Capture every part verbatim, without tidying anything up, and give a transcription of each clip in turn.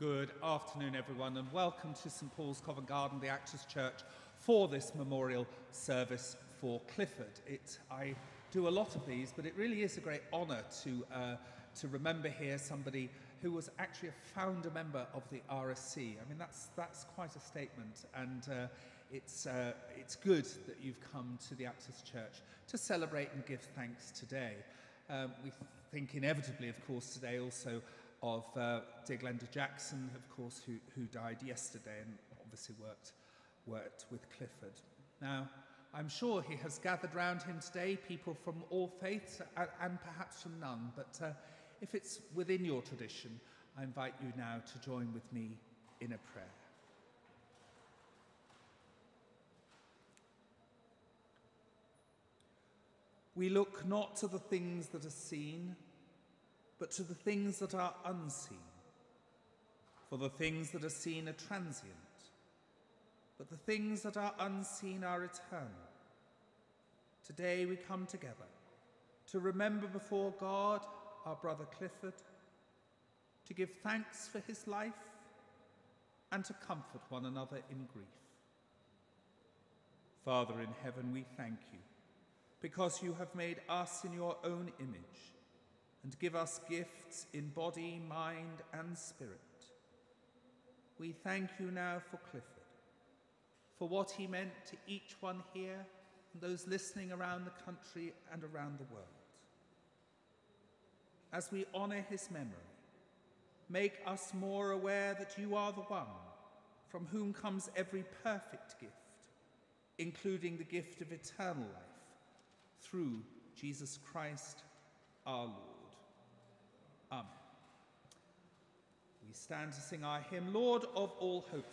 Good afternoon, everyone, and welcome to St Paul's Covent Garden, the Actors' Church, for this memorial service for Clifford. It, I do a lot of these, but it really is a great honour to, uh, to remember here somebody who was actually a founder member of the R S C. I mean, that's, that's quite a statement, and uh, it's, uh, it's good that you've come to the Actors' Church to celebrate and give thanks today. Um, we think inevitably, of course, today also of uh, dear Glenda Jackson, of course, who, who died yesterday and obviously worked, worked with Clifford. Now, I'm sure he has gathered round him today people from all faiths and, and perhaps from none, but uh, if it's within your tradition, I invite you now to join with me in a prayer. We look not to the things that are seen, but to the things that are unseen. For the things that are seen are transient, but the things that are unseen are eternal. Today we come together to remember before God our brother Clifford, to give thanks for his life, and to comfort one another in grief. Father in heaven, we thank you, because you have made us in your own image, and give us gifts in body, mind, and spirit. We thank you now for Clifford, for what he meant to each one here and those listening around the country and around the world. As we honour his memory, make us more aware that you are the one from whom comes every perfect gift, including the gift of eternal life, through Jesus Christ our Lord. Amen. We stand to sing our hymn, Lord of All Hopeful.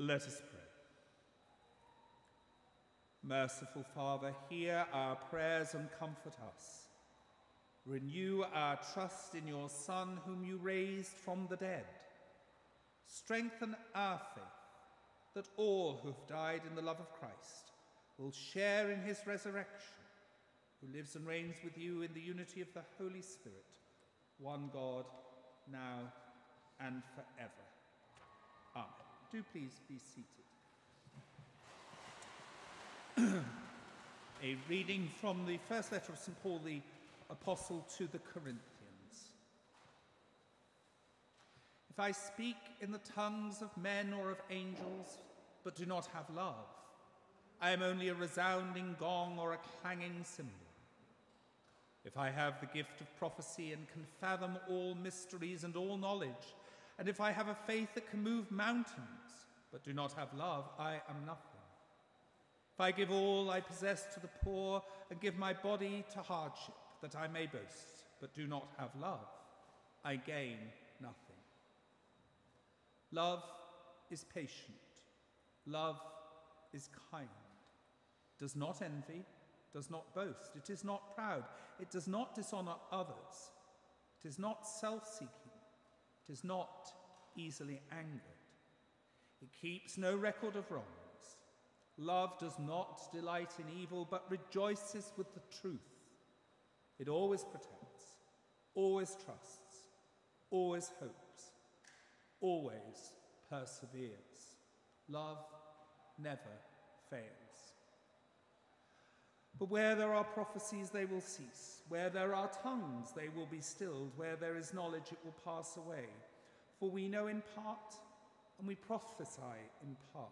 Let us pray. Merciful Father, hear our prayers and comfort us. Renew our trust in your Son, whom you raised from the dead. Strengthen our faith, that all who have died in the love of Christ will share in his resurrection, who lives and reigns with you in the unity of the Holy Spirit, one God, now and forever. Amen. Do please be seated. A reading from the first letter of St Paul the Apostle to the Corinthians. If I speak in the tongues of men or of angels, but do not have love, I am only a resounding gong or a clanging cymbal. If I have the gift of prophecy and can fathom all mysteries and all knowledge, and if I have a faith that can move mountains, but do not have love, I am nothing. If I give all I possess to the poor and give my body to hardship, that I may boast, but do not have love, I gain nothing. Love is patient. Love is kind. Does not envy. Does not boast. It is not proud. It does not dishonour others. It is not self-seeking. It is not easily angered. It keeps no record of wrongs. Love does not delight in evil, but rejoices with the truth. It always protects, always trusts, always hopes, always perseveres. Love never fails. But where there are prophecies, they will cease. Where there are tongues, they will be stilled. Where there is knowledge, it will pass away. For we know in part, and we prophesy in part.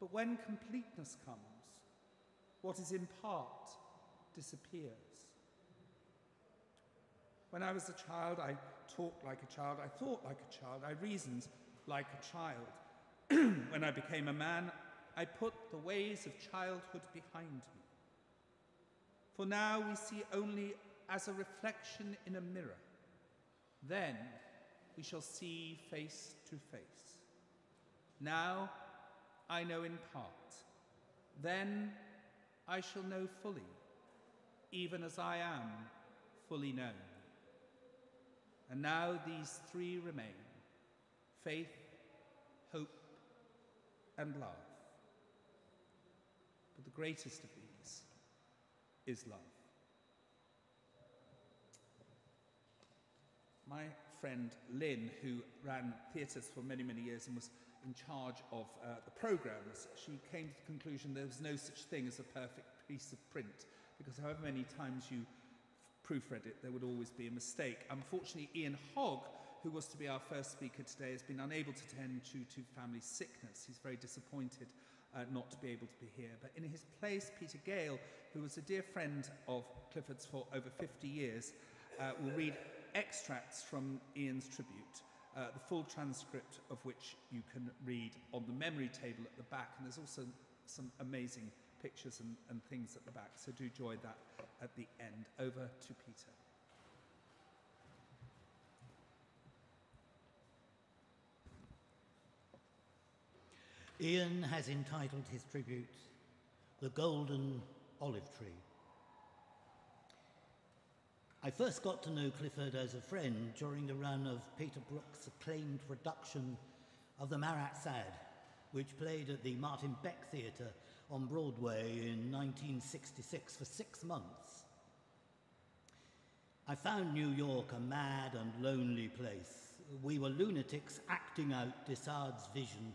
But when completeness comes, what is in part disappears. When I was a child, I talked like a child, I thought like a child, I reasoned like a child. When I became a man, I put the ways of childhood behind me. For now we see only as a reflection in a mirror. Then we shall see face to face. Now I know in part. Then I shall know fully, even as I am fully known. And now these three remain: faith, hope, and love. But the greatest of these is love. My friend Lynn, who ran theatres for many, many years and was in charge of uh, the programmes, she came to the conclusion there was no such thing as a perfect piece of print, because however many times you proofread it, there would always be a mistake. Unfortunately, Ian Hogg, who was to be our first speaker today, has been unable to attend due to family sickness. He's very disappointed Uh, not to be able to be here, but in his place, Peter Gale, who was a dear friend of Clifford's for over fifty years, uh, will read extracts from Ian's tribute, uh, the full transcript of which you can read on the memory table at the back, and there's also some amazing pictures and, and things at the back, so do join that at the end. Over to Peter. Ian has entitled his tribute, The Golden Olive Tree. I first got to know Clifford as a friend during the run of Peter Brook's acclaimed production of The Marat/Sade, which played at the Martin Beck Theatre on Broadway in nineteen sixty-six for six months. I found New York a mad and lonely place. We were lunatics acting out Dessard's vision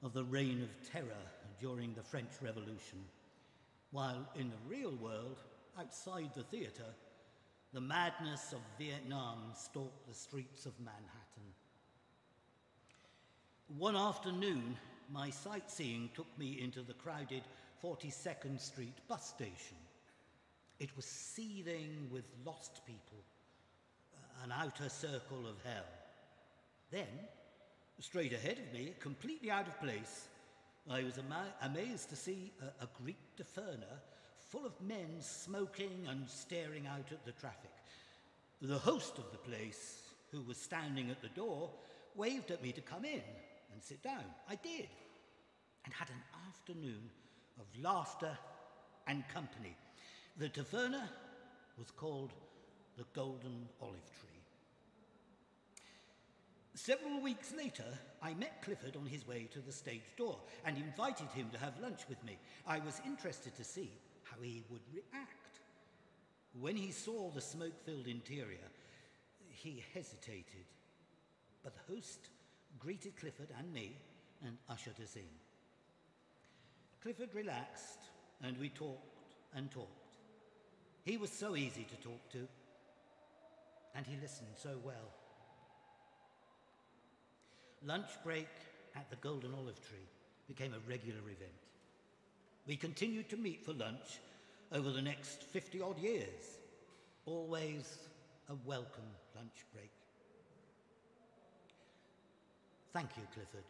of the reign of terror during the French Revolution, while in the real world, outside the theatre, the madness of Vietnam stalked the streets of Manhattan. One afternoon, my sightseeing took me into the crowded forty-second Street bus station. It was seething with lost people, an outer circle of hell. Then, straight ahead of me, completely out of place, I was ama amazed to see a, a Greek taverna full of men smoking and staring out at the traffic. The host of the place, who was standing at the door, waved at me to come in and sit down. I did, and had an afternoon of laughter and company. The taverna was called the Golden Olive Tree. Several weeks later, I met Clifford on his way to the stage door and invited him to have lunch with me. I was interested to see how he would react. When he saw the smoke-filled interior, he hesitated, but the host greeted Clifford and me and ushered us in. Clifford relaxed, and we talked and talked. He was so easy to talk to, and he listened so well. Lunch break at the Golden Olive Tree became a regular event. We continued to meet for lunch over the next fifty-odd years, always a welcome lunch break. Thank you, Clifford.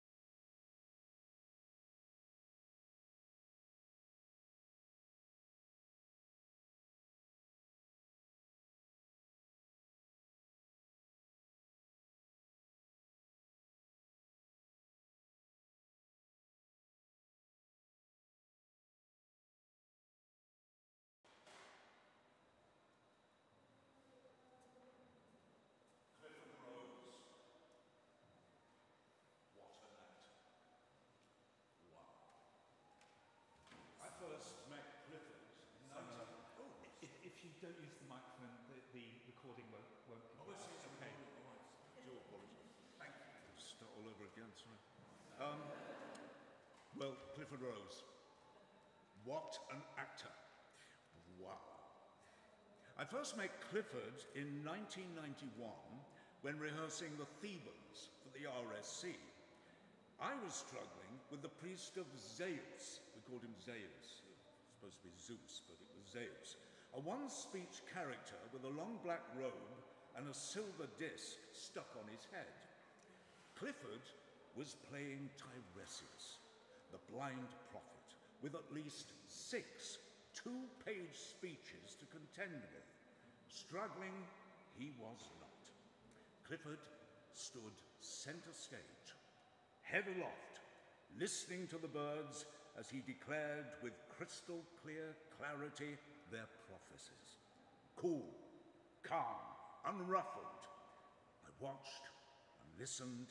First met Clifford in nineteen... Oh, if, if you don't use the microphone, the, the recording won't... won't oh, it's okay. It's your apologies. Thank you. Start all over again, sorry. Um, well, Clifford Rose. What an actor. Wow. I first met Clifford in nineteen ninety-one when rehearsing The Thebans for the R S C, I was struggling with the priest of Zeus. We called him Zeus. It's supposed to be Zeus, but it was Zeus. A one-speech character with a long black robe and a silver disc stuck on his head. Clifford was playing Tiresias, the blind prophet, with at least six two-page speeches to contend with. Struggling, he was not. Clifford stood centre stage, head aloft, listening to the birds as he declared with crystal clear clarity their prophecies. Cool, calm, unruffled, I watched and listened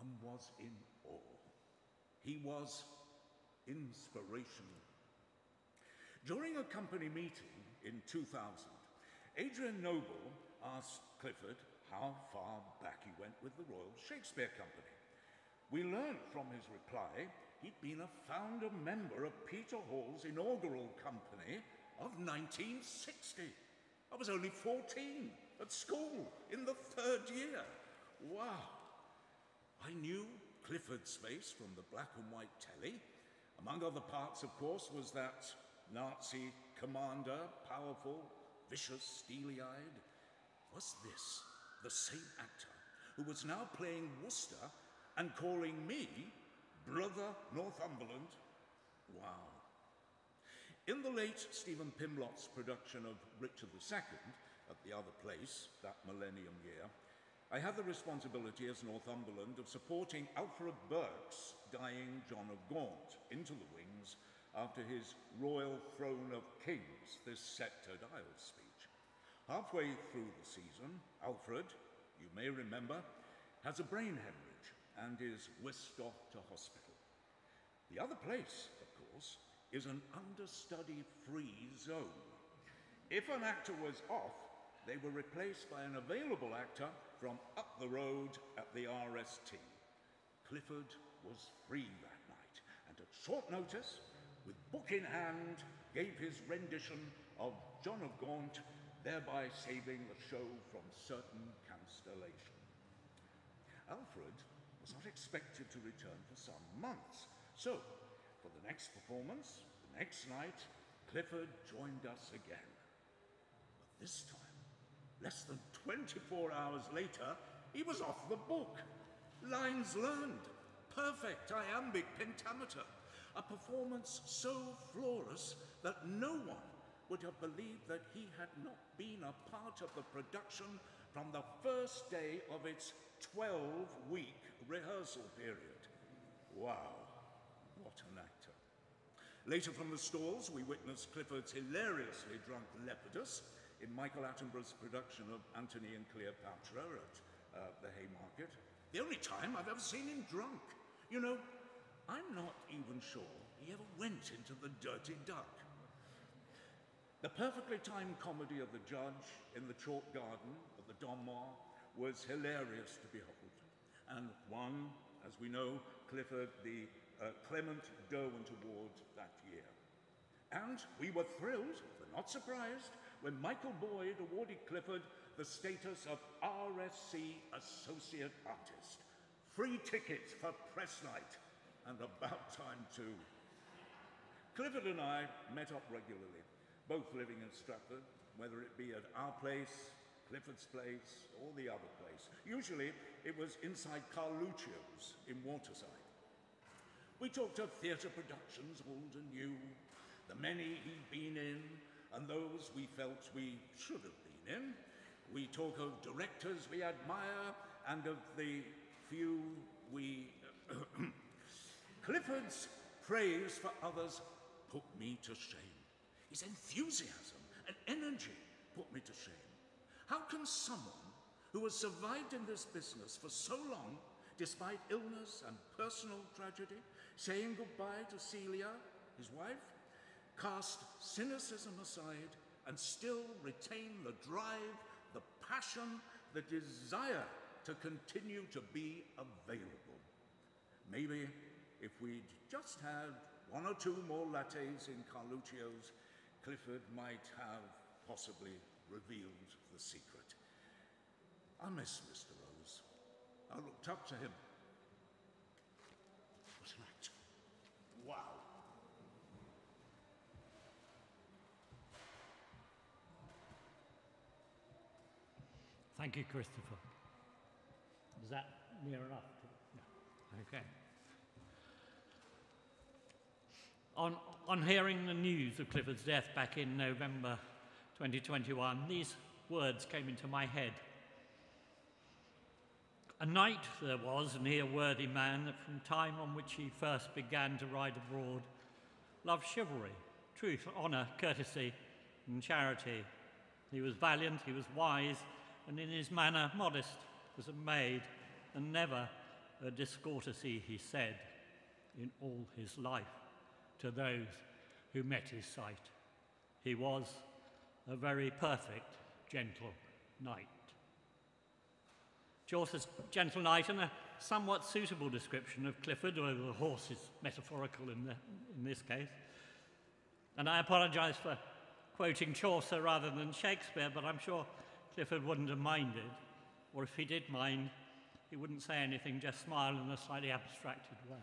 and was in awe. He was inspirational. During a company meeting in two thousand, Adrian Noble asked Clifford how far back he went with the Royal Shakespeare Company. We learned from his reply he'd been a founder member of Peter Hall's inaugural company of nineteen sixty. I was only fourteen, at school, in the third year. Wow! I knew Clifford's face from the black and white telly. Among other parts, of course, was that Nazi commander, powerful, vicious, steely-eyed. Was this the same actor who was now playing Worcester and calling me Brother Northumberland? Wow. In the late Stephen Pimlott's production of Richard the Second at the other place that millennium year, I had the responsibility as Northumberland of supporting Alfred Burke's dying John of Gaunt into the wings after his Royal Throne of Kings, this sceptred isle speech. Halfway through the season, Alfred, you may remember, has a brain hemorrhage and is whisked off to hospital. The other place, of course, is an understudy-free zone. If an actor was off, they were replaced by an available actor from up the road at the R S T. Clifford was free that night, and at short notice, with book in hand, gave his rendition of John of Gaunt, thereby saving the show from certain cancellation. Alfred was not expected to return for some months, so for the next performance, the next night, Clifford joined us again. But this time, less than twenty-four hours later, he was off the book. Lines learned, perfect iambic pentameter, a performance so flawless that no one would have believed that he had not been a part of the production from the first day of its twelve-week rehearsal period. Wow, what an actor. Later from the stalls, we witnessed Clifford's hilariously drunk Lepidus in Michael Attenborough's production of Antony and Cleopatra at uh, the Haymarket. The only time I've ever seen him drunk. You know, I'm not even sure he ever went into the Dirty Duck. The perfectly timed comedy of The Judge in The Chalk Garden of the Donmar was hilarious to behold, and won, as we know, Clifford the uh, Clarence Derwent Award that year. And we were thrilled, but not surprised, when Michael Boyd awarded Clifford the status of R S C Associate Artist. Free tickets for press night, and about time too. Clifford and I met up regularly, both living in Stratford, whether it be at our place, Clifford's place, or the other place. Usually, it was inside Carluccio's in Waterside. We talked of theatre productions, old and new, the many he'd been in, and those we felt we should have been in. We talk of directors we admire, and of the few we... Clifford's praise for others put me to shame. His enthusiasm and energy put me to shame. How can someone who has survived in this business for so long, despite illness and personal tragedy, saying goodbye to Celia, his wife, cast cynicism aside and still retain the drive, the passion, the desire to continue to be available? Maybe if we'd just had one or two more lattes in Carluccio's, Clifford might have possibly revealed the secret. I miss Mister Rose. I looked up to him. Thank you, Christopher. Is that near enough? No. Okay. On, on hearing the news of Clifford's death back in November twenty twenty-one, these words came into my head. A knight there was, and he a worthy man, that from time on which he first began to ride abroad, loved chivalry, truth, honour, courtesy, and charity. He was valiant, he was wise, and in his manner modest as a maid, and never a discourtesy, he said, in all his life, to those who met his sight. He was a very perfect gentle knight. Chaucer's gentle knight, and a somewhat suitable description of Clifford, although the horse is metaphorical in, the, in this case. And I apologise for quoting Chaucer rather than Shakespeare, but I'm sure Clifford wouldn't have minded, or if he did mind, he wouldn't say anything, just smile in a slightly abstracted way.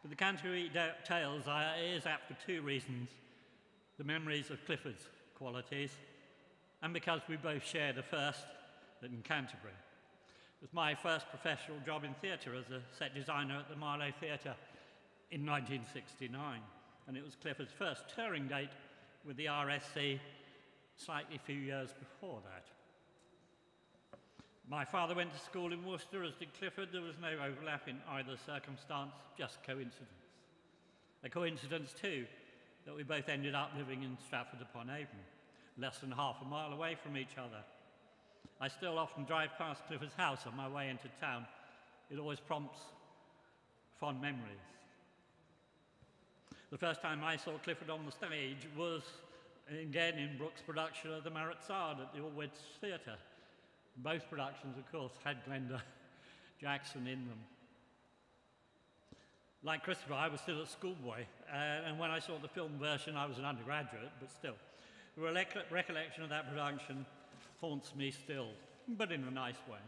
But the Canterbury Tales is apt for two reasons: the memories of Clifford's qualities, and because we both share the first in Canterbury. It was my first professional job in theatre as a set designer at the Marlowe Theatre in nineteen sixty-nine, and it was Clifford's first touring date with the R S C slightly few years before that. My father went to school in Worcester, as did Clifford. There was no overlap in either circumstance, just coincidence. A coincidence, too, that we both ended up living in Stratford-upon-Avon, less than half a mile away from each other. I still often drive past Clifford's house on my way into town. It always prompts fond memories. The first time I saw Clifford on the stage was, again, in Brook's production of The Marat/Sade at the Aldwych Theatre. Both productions, of course, had Glenda Jackson in them. Like Christopher, I was still a schoolboy, uh, and when I saw the film version, I was an undergraduate, but still. The recolle- recollection of that production haunts me still, but in a nice way.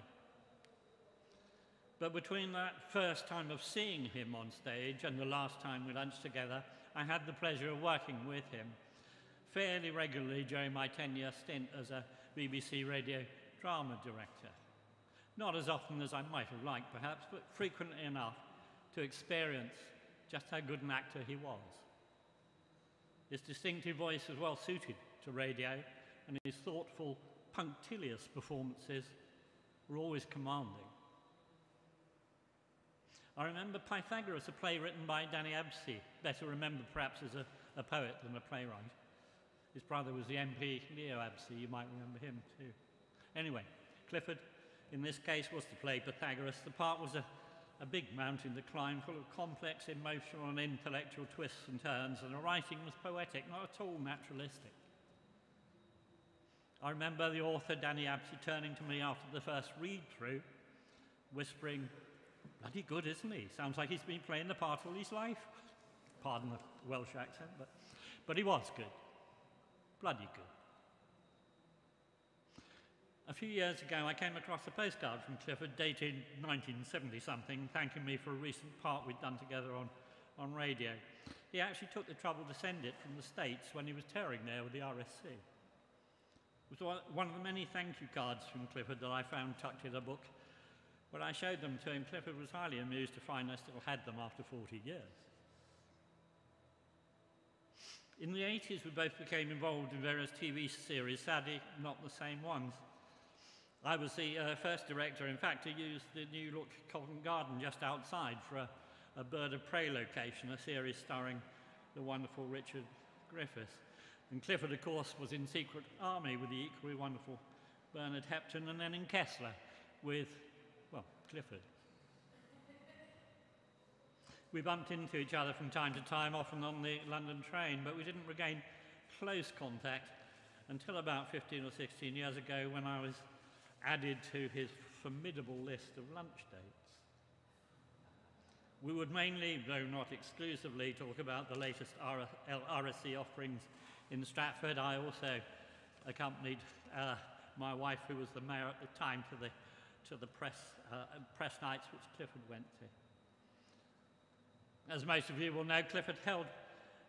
But between that first time of seeing him on stage and the last time we lunched together, I had the pleasure of working with him fairly regularly during my ten-year stint as a B B C radio drama director. Not as often as I might have liked, perhaps, but frequently enough to experience just how good an actor he was. His distinctive voice was well suited to radio, and his thoughtful, punctilious performances were always commanding. I remember Pythagoras, a play written by Danny Abse, better remembered perhaps as a, a poet than a playwright. His brother was the M P, Leo Abse, you might remember him too. Anyway, Clifford, in this case, was to play Pythagoras. The part was a, a big mountain to climb, full of complex emotional and intellectual twists and turns, and the writing was poetic, not at all naturalistic. I remember the author, Danny Abse, turning to me after the first read-through, whispering, "Bloody good, isn't he? Sounds like he's been playing the part all his life." Pardon the Welsh accent, but, but he was good. Bloody good. A few years ago, I came across a postcard from Clifford, dated nineteen seventy something, thanking me for a recent part we'd done together on, on radio. He actually took the trouble to send it from the States when he was touring there with the R S C. It was one of the many thank you cards from Clifford that I found tucked in a book. When I showed them to him, Clifford was highly amused to find I still had them after forty years. In the eighties, we both became involved in various T V series, sadly not the same ones. I was the uh, first director, in fact, to use the new look Covent Garden just outside for a, a bird of prey location, a series starring the wonderful Richard Griffiths. And Clifford, of course, was in Secret Army with the equally wonderful Bernard Hepton, and then in Kessler with, well, Clifford. We bumped into each other from time to time, often on the London train, but we didn't regain close contact until about fifteen or sixteen years ago, when I was added to his formidable list of lunch dates. We would mainly, though not exclusively, talk about the latest R S C offerings in Stratford. I also accompanied uh, my wife, who was the mayor at the time, to the, to the press, uh, press nights which Clifford went to. As most of you will know, Clifford held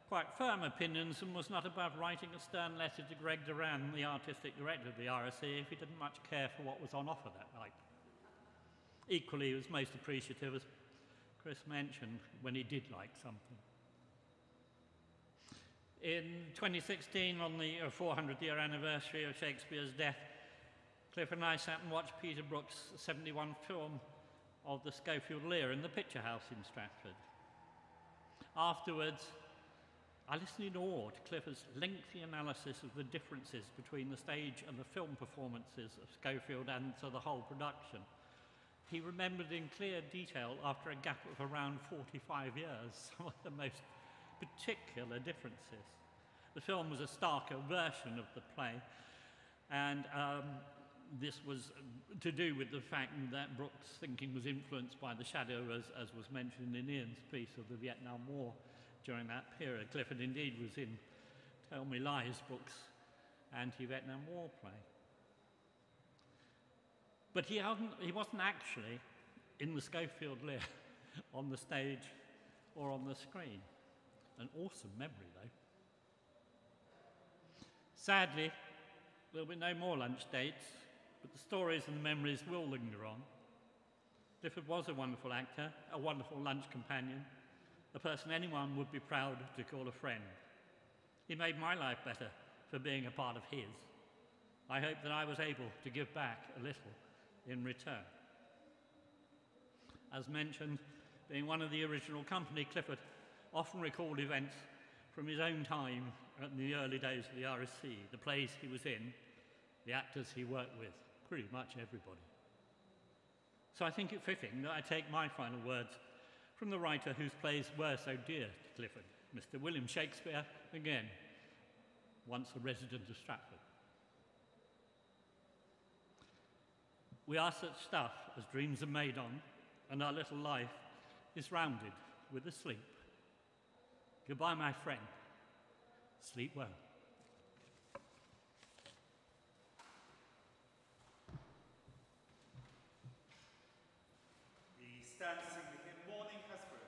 quite firm opinions and was not above writing a stern letter to Greg Duran, the artistic director of the R S C, if he didn't much care for what was on offer that night. Equally, he was most appreciative, as Chris mentioned, when he did like something. In twenty sixteen, on the four hundredth year anniversary of Shakespeare's death, Cliff and I sat and watched Peter Brook's seventy-one film of the Schofield Lear in the Picture House in Stratford. Afterwards, I listened in awe to Clifford's lengthy analysis of the differences between the stage and the film performances of Schofield and so the whole production. He remembered in clear detail, after a gap of around forty-five years, some of the most particular differences. The film was a starker version of the play, and um, this was to do with the fact that Brook's thinking was influenced by the shadow, as, as was mentioned in Ian's piece, of the Vietnam War during that period. Clifford indeed was in Tell Me Lies, Brook's anti-Vietnam War play. But he, hadn't, he wasn't actually in the Schofield Lear on the stage or on the screen. An awesome memory, though. Sadly, there'll be no more lunch dates, but the stories and the memories will linger on. Clifford was a wonderful actor, a wonderful lunch companion, a person anyone would be proud to call a friend. He made my life better for being a part of his. I hope that I was able to give back a little in return. As mentioned, being one of the original company, Clifford often recalled events from his own time in the early days of the R S C, the plays he was in, the actors he worked with, pretty much everybody. So I think it fitting that I take my final words from the writer whose plays were so dear to Clifford, Mister William Shakespeare, again, once a resident of Stratford. We are such stuff as dreams are made on, and our little life is rounded with a sleep. Goodbye, my friend. Sleep well. We stand singing in Morning Has Broken.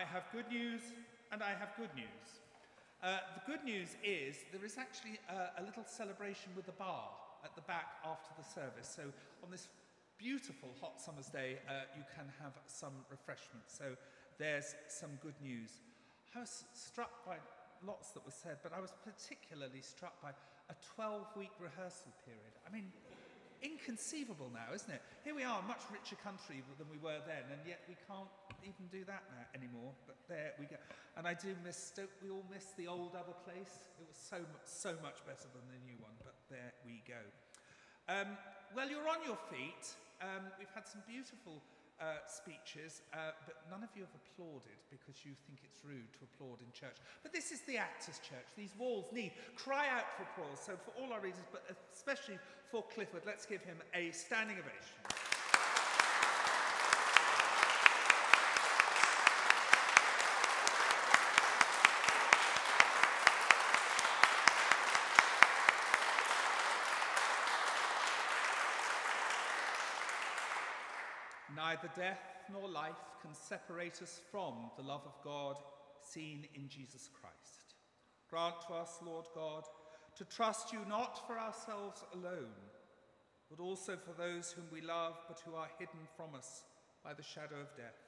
I have good news, and I have good news. Uh, the good news is there is actually a, a little celebration with the bar at the back after the service. So on this beautiful hot summer's day, uh, you can have some refreshments. So there's some good news. I was struck by lots that was said, but I was particularly struck by a twelve-week rehearsal period. I mean, inconceivable now, isn't it? Here we are, a much richer country than we were then, and yet we can't even do that now anymore. But there we go. And I do miss, don't we all miss the old other place? It was so, so much better than the new one, but there we go. Um, well, you're on your feet. Um, we've had some beautiful Uh, speeches, uh, but none of you have applauded because you think it's rude to applaud in church. But this is the actors' church. These walls need cry out for applause. So for all our readers, but especially for Clifford, let's give him a standing ovation. Neither death nor life can separate us from the love of God seen in Jesus Christ. Grant to us, Lord God, to trust you not for ourselves alone, but also for those whom we love but who are hidden from us by the shadow of death,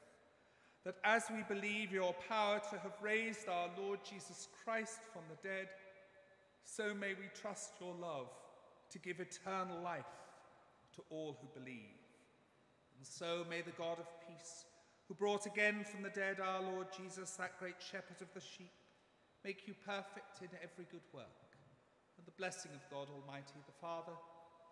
that as we believe your power to have raised our Lord Jesus Christ from the dead, so may we trust your love to give eternal life to all who believe. And so may the God of peace, who brought again from the dead our Lord Jesus, that great shepherd of the sheep, make you perfect in every good work. And the blessing of God Almighty, the Father,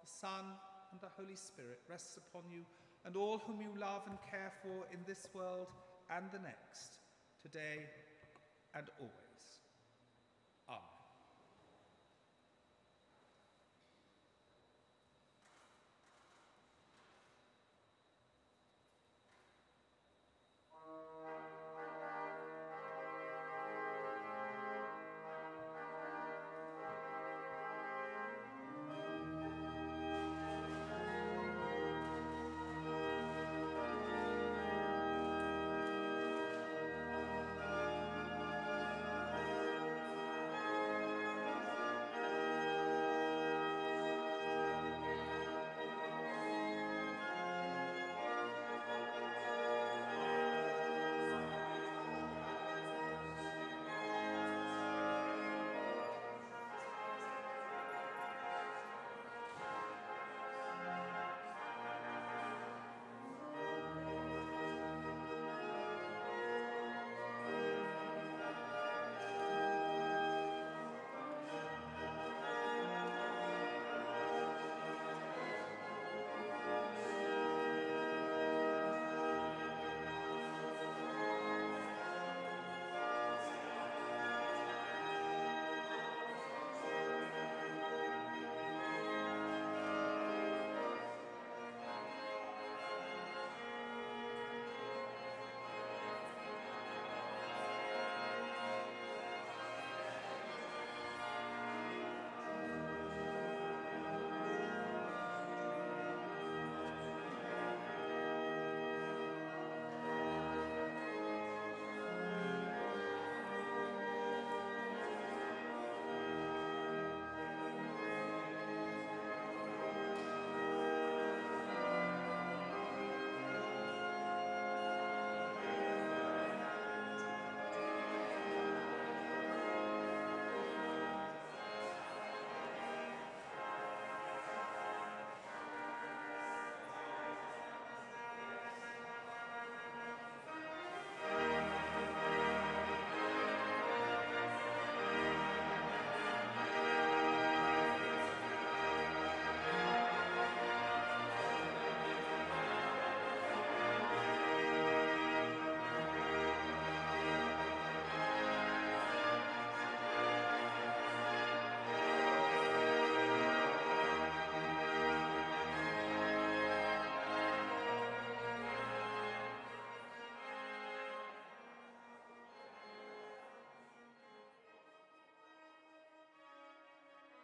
the Son, and the Holy Spirit rests upon you and all whom you love and care for in this world and the next, today and always.